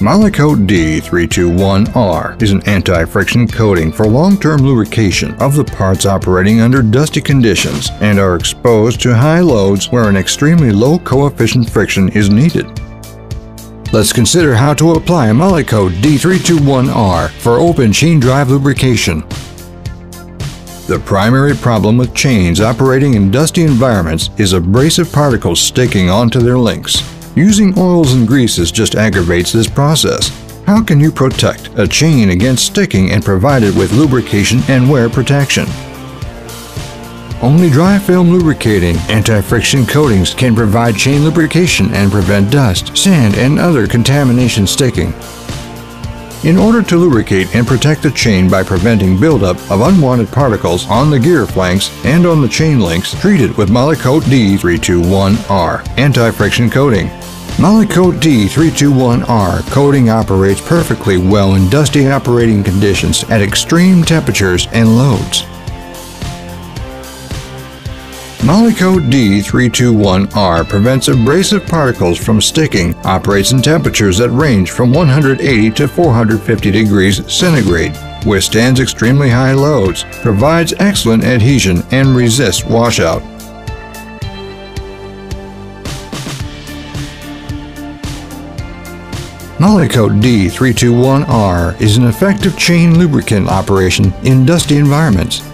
Molykote D321R is an anti-friction coating for long-term lubrication of the parts operating under dusty conditions and are exposed to high loads where an extremely low coefficient friction is needed. Let's consider how to apply Molykote D321R for open chain drive lubrication. The primary problem with chains operating in dusty environments is abrasive particles sticking onto their links. Using oils and greases just aggravates this process. How can you protect a chain against sticking and provide it with lubrication and wear protection? Only dry film lubricating anti-friction coatings can provide chain lubrication and prevent dust, sand, and other contamination sticking. In order to lubricate and protect the chain by preventing buildup of unwanted particles on the gear flanks and on the chain links, treat it with Molykote D321R anti-friction coating. Molykote D321R coating operates perfectly well in dusty operating conditions at extreme temperatures and loads. Molykote D321R prevents abrasive particles from sticking, operates in temperatures that range from 180 to 450 degrees centigrade, withstands extremely high loads, provides excellent adhesion, and resists washout. Molykote D321R is an effective chain lubricant operation in dusty environments.